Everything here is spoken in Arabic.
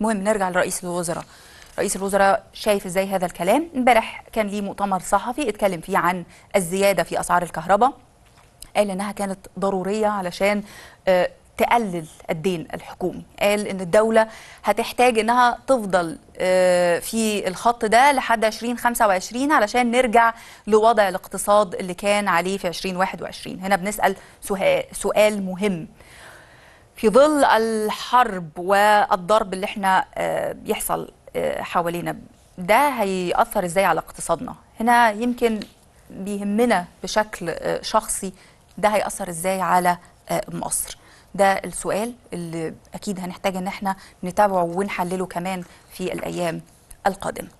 المهم نرجع لرئيس الوزراء. رئيس الوزراء شايف ازاي هذا الكلام؟ امبارح كان ليه مؤتمر صحفي اتكلم فيه عن الزيادة في أسعار الكهرباء، قال انها كانت ضرورية علشان تقلل الدين الحكومي، قال ان الدولة هتحتاج انها تفضل في الخط ده لحد 2025 علشان نرجع لوضع الاقتصاد اللي كان عليه في 2021. هنا بنسأل سؤال مهم في ظل الحرب والضرب اللي احنا بيحصل حوالينا، ده هيأثر ازاي على اقتصادنا؟ هنا يمكن بيهمنا بشكل شخصي، ده هيأثر ازاي على مصر؟ ده السؤال اللي أكيد هنحتاج إن احنا نتابعه ونحلله كمان في الأيام القادمة.